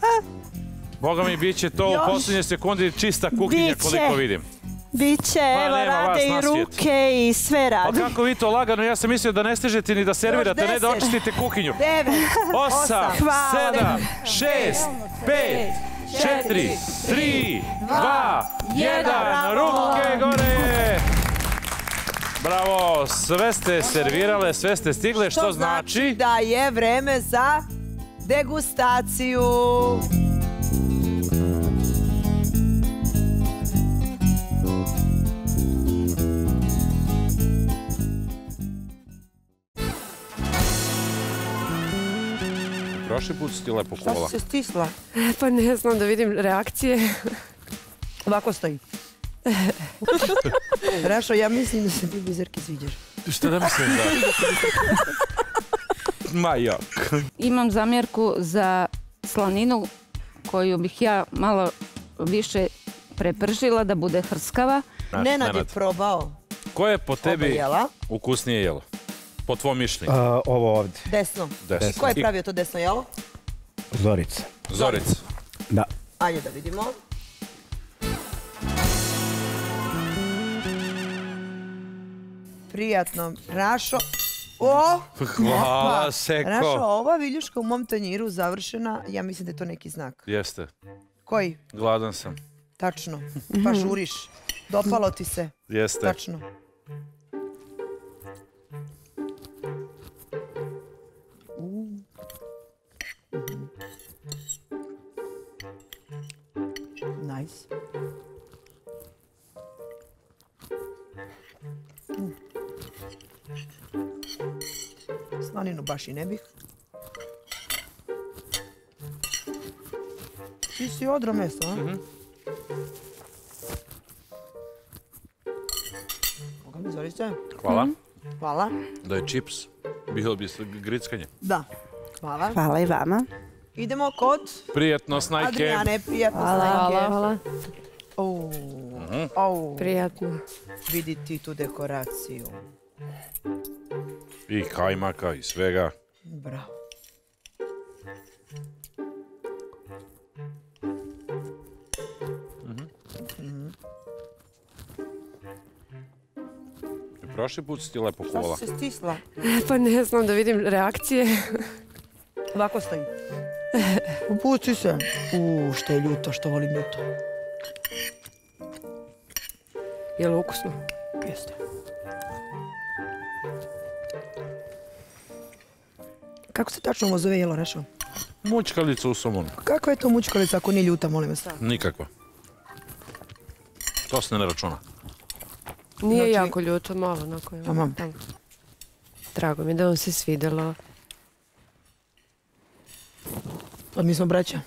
Boga mi, bit će to u posljednje sekundi čista kuhinja koliko vidim. Biće, evo, rade i ruke i sve rade. Pa kako vi to lagano, ja sam mislio da ne stižete ni da servirate, ne da očistite kuhinju. devet, osam, sedam, šest, pet, četiri, tri, dva, jedan, ruke gore! Bravo, sve ste servirale, sve ste stigle, što znači... Što znači da je vreme za degustaciju. Prošli put si ti lepo kola. Šta si se stisla? Pa ne znam, da vidim reakcije. Ovako stoji. Rašo, ja mislim da se ti Biserki sviđaš. Šta da mislim da? Majak. Imam zamjerku za slaninu koju bih ja malo više prepržila da bude hrskava. Nenad je probao. Ko je po tebi ukusnije jelo? Po tvojom mišljenju? Ovo ovdje. Desno. Ko je pravio to desno jelo? Zorica. Zorica. Da. Ajde da vidimo. Prijatno. Rašo. O! Hvala, Seko. Rašo, ova viljuška u mom tanjiru završena, ja mislim da je to neki znak. Jeste. Koji? Gladan sam. Tačno. Pa žuriš. Dopalo ti se. Jeste. Tačno. Nice. Slaninu baš i ne bih. Ti si odro mesa, a? Boga mi, Zorice. Hvala. Hvala. Da je čips, bilo bi grickanje. Da. Hvala. Hvala i vama. Idemo kod... Prijatno, Snajke. Adrijane, prijatno, Snajke. Hvala, hvala. Prijatno. Vidi ti tu dekoraciju. I kajmaka i svega. Bravo. Prošli put si ti lepo kola. Šta si se stisla? Pa ne znam, da vidim reakcije. Ovako stoji. Upuci se. Uuu, što je ljuto, što volim ljuto. Je li ukusno? Jeste. Kako se tačno ovo zove jelo, Rašo? Mućkalica u somonu. Kakva je to mućkalica ako nije ljuta, molim vas? Nikakva. To se ne računa. Nije jako ljuto, malo onako je. Tamam. Drago mi je da vam se svidjelo. Pa mi smo braća.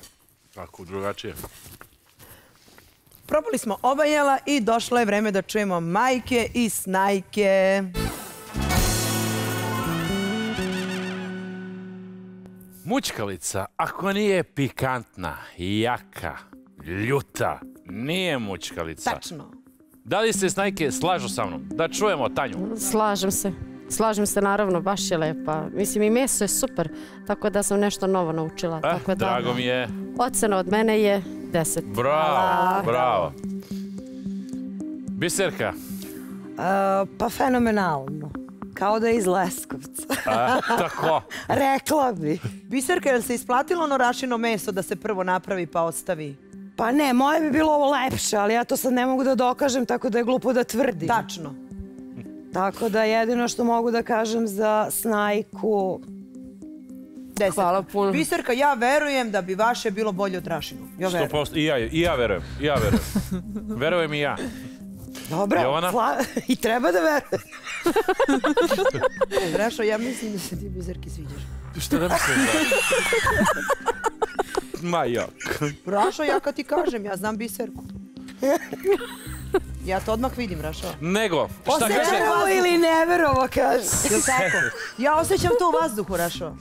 Tako, drugačije. Probali smo oba jela i došlo je vreme da čujemo Majke i Snajke. Mućkalica, ako nije pikantna, jaka, ljuta, nije mućkalica. Tačno. Da li se Snajke slažu sa mnom? Da čujemo Tanju. Slažem se. Slažem se, naravno, baš je lepa. Mislim, i meso je super, tako da sam nešto novo naučila. Eh, drago mi je. Ocena od mene je deset. Bravo, bravo. Biserka? Pa fenomenalno. Kao da je iz Leskovca. Tako? Rekla bi. Biserka, je li se isplatilo ono rašino meso da se prvo napravi pa ostavi? Pa ne, moje bi bilo ovo lepše, ali ja to sad ne mogu da dokažem, tako da je glupo da tvrdim. Tačno. Tako da jedino što mogu da kažem za Snajku... Deset. Hvala puno. Biserka, ja verujem da bi vaše bilo bolje od Rašinog. Ja verujem. sto posto. I ja, i ja verujem. I ja verujem. Verujem i ja. Dobro. Jovana? I treba da verujem. Rašo, ja mislim da se ti Biserki sviđaš. Šta da mislim da? Majak. Rašo, ja kad ti kažem, ja znam Biserku. Ja to odmah vidim, Rašo. Nego, šta kaže? Verovo ili ne verovo, kaže. Ja osjećam to u vazduhu, Rašo.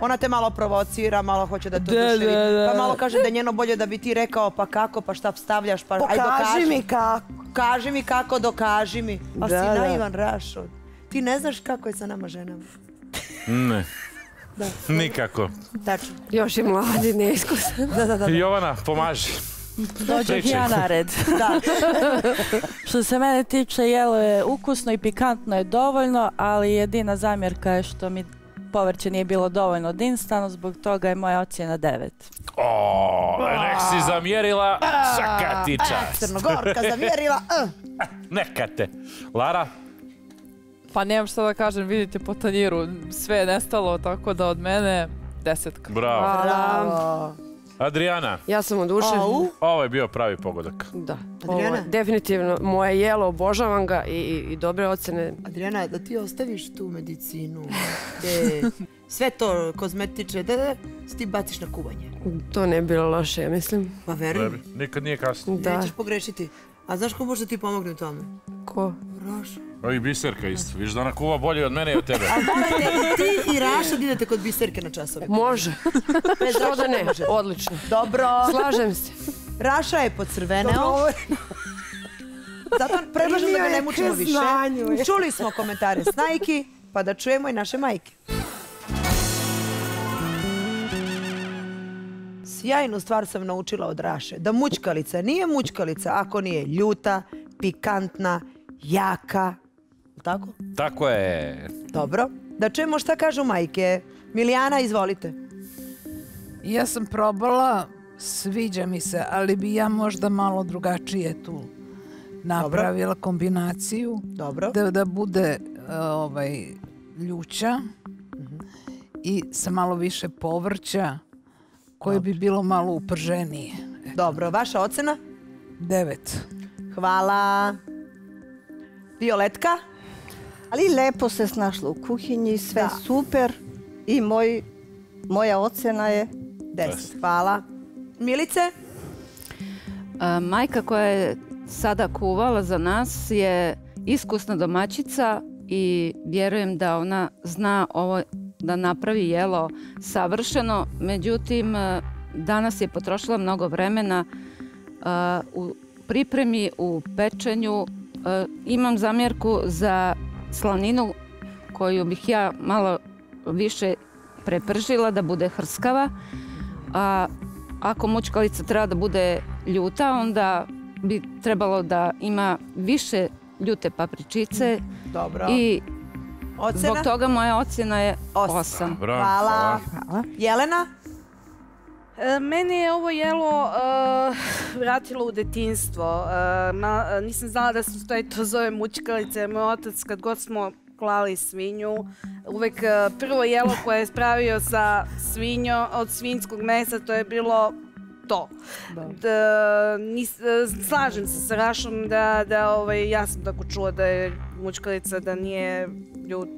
Ona te malo provocira, malo hoće da to duševi. Pa malo kaže da njeno bolje da bi ti rekao pa kako, pa šta stavljaš, pa aj dokaži. Pokaži mi kako. Kaži mi kako, dokaži mi. Ali si naivan, Rašo. Ti ne znaš kako je sa nama ženama. Ne. Nikako. Tačno. Još je mladi, neiskusan. Jovana, pomaži. Dođem ja na red. Što se mene tiče, jelo je ukusno i pikantno je dovoljno, ali jedina zamjerka je što mi povrće nije bilo dovoljno dinsano, zbog toga je moja ocjena devet. O, nek si zamjerila, saka ti čast. Crnogorka zamjerila. Neka te. Lara? Pa nemam što da kažem, vidite po tanjiru, sve je nestalo, tako da od mene desetka. Bravo. Adrijana. Ja sam odušen. Ovo je bio pravi pogodak. Da. Adrijana? Definitivno, moje jelo, obožavam ga i dobre ocene. Adrijana, da ti ostaviš tu medicinu, sve to kozmetiče, da ti baciš na kuvanje. To ne bi bilo loše, ja mislim. Pa verujem. Nikad nije kasno. Nećeš pogrešiti. A znaš ko može da ti pomogne u tome? Ko? Rašo. I Biserka isto. Viš da ona kuva bolje od mene i od tebe. A morate ti i Rašo idete kod Biserke na časove. Može. Što da ne? Odlično. Dobro. Slažem se. Raša je pocrveneo. Zato predlažem da ga ne mučimo više. Čuli smo komentare Snajki, pa da čujemo i naše majke. Sjajnu stvar sam naučila od Raše. Da mućkalica nije mućkalica ako nije ljuta, pikantna, jaka. Tako? Tako je. Dobro. Da čujemo šta kažu majke. Milijana, izvolite. Ja sam probala, sviđa mi se, ali bi ja možda malo drugačije tu napravila kombinaciju. Dobro. Da bude ljuća i sa malo više povrća koje bi bilo malo uprženije. Dobro, vaša ocena? Devet. Hvala. Violetka? Ali lepo se snašla u kuhinji, sve super i moja ocena je deset. Hvala. Milice? Majka koja je sada kuvala za nas je iskusna domaćica i vjerujem da ona zna ovo da napravi jelo savršeno, međutim danas je potrošila mnogo vremena u pripremi, u pečenju. Imam zamjerku za slaninu koju bih ja malo više prepržila da bude hrskava. A ako mućkalica treba da bude ljuta, onda bi trebalo da ima više ljute papričice. Dobro. Zbog toga moja ocjena je osam. Hvala. Jelena? Mene je ovo jelo vratilo u detinjstvo. Nisam znala da se to zove mućkalice. Moj otac, kad god smo klali svinju, uvek prvo jelo koje je spravio od svinjskog mesa, to je bilo to. Slažem se sa Rašom da ja sam tako čula da je mućkalica da nije ljut...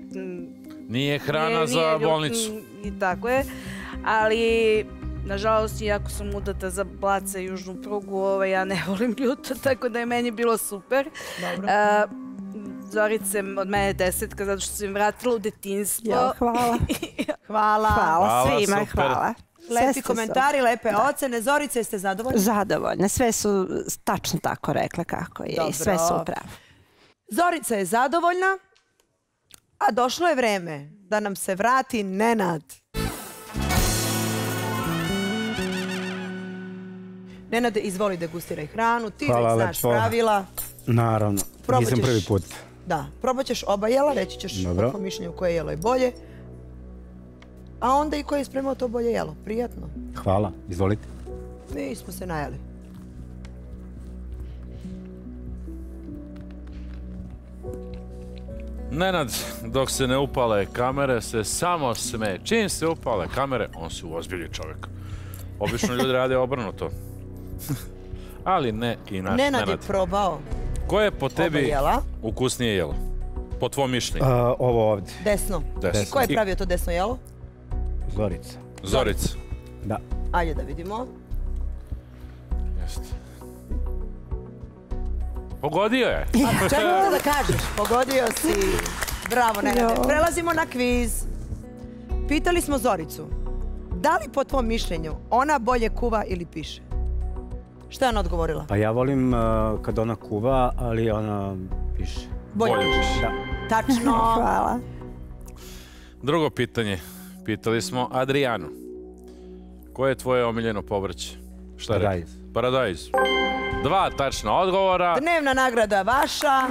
Nije hrana za bolnicu. I tako je. Ali, nažalost, iako sam udata za Blaca i južnu prugu, ja ne volim ljuto, tako da je meni bilo super. Dobro. Zorice, od mene desetka, zato što sam vratila u detinjstvo. Hvala. Hvala. Hvala svima, hvala. Lepi komentari, lepe ocene. Zorice, jeste zadovoljni? Zadovoljne. Sve su tačno tako rekla kako je i sve su upravo. Zorica je zadovoljna, a došlo je vreme da nam se vrati Nenad. Nenade, izvoli degustiraj hranu, ti već znaš pravila. Naravno, nisam prvi put. Da, probat ćeš oba jela, reći ćeš po mišljenju koje jelo je bolje, a onda i koje je spremao to bolje jelo. Prijatno. Hvala, izvolite. Mi smo se najeli. Nenad, dok se ne upale kamere, se samo smeje. Čim se upale kamere, on se uozbilji čovjek. Obično ljudi rade obrnuto. Ali ne i naš Nenad. Nenad je probao. Koje je po tebi ukusnije jelo? Po tvojom mišljenju. Ovo ovdje. Desno. I ko je pravio to desno jelo? Zorica. Zorica. Da. Ajde da vidimo. Jeste. Pogodio je. Čekajte da kažeš, pogodio si. Bravo, Nenade. Prelazimo na kviz. Pitali smo Zoricu, da li po tvom mišljenju ona bolje kuva ili piše? Šta je ona odgovorila? Pa ja volim kad ona kuva, ali ona piše. Bolje piše. Tačno. Hvala. Drugo pitanje. Pitali smo Adrijanu. Koje je tvoje omiljeno povrće? Šta je rekao? Paradajz. Dva tačna odgovora. Dnevna nagrada vaša.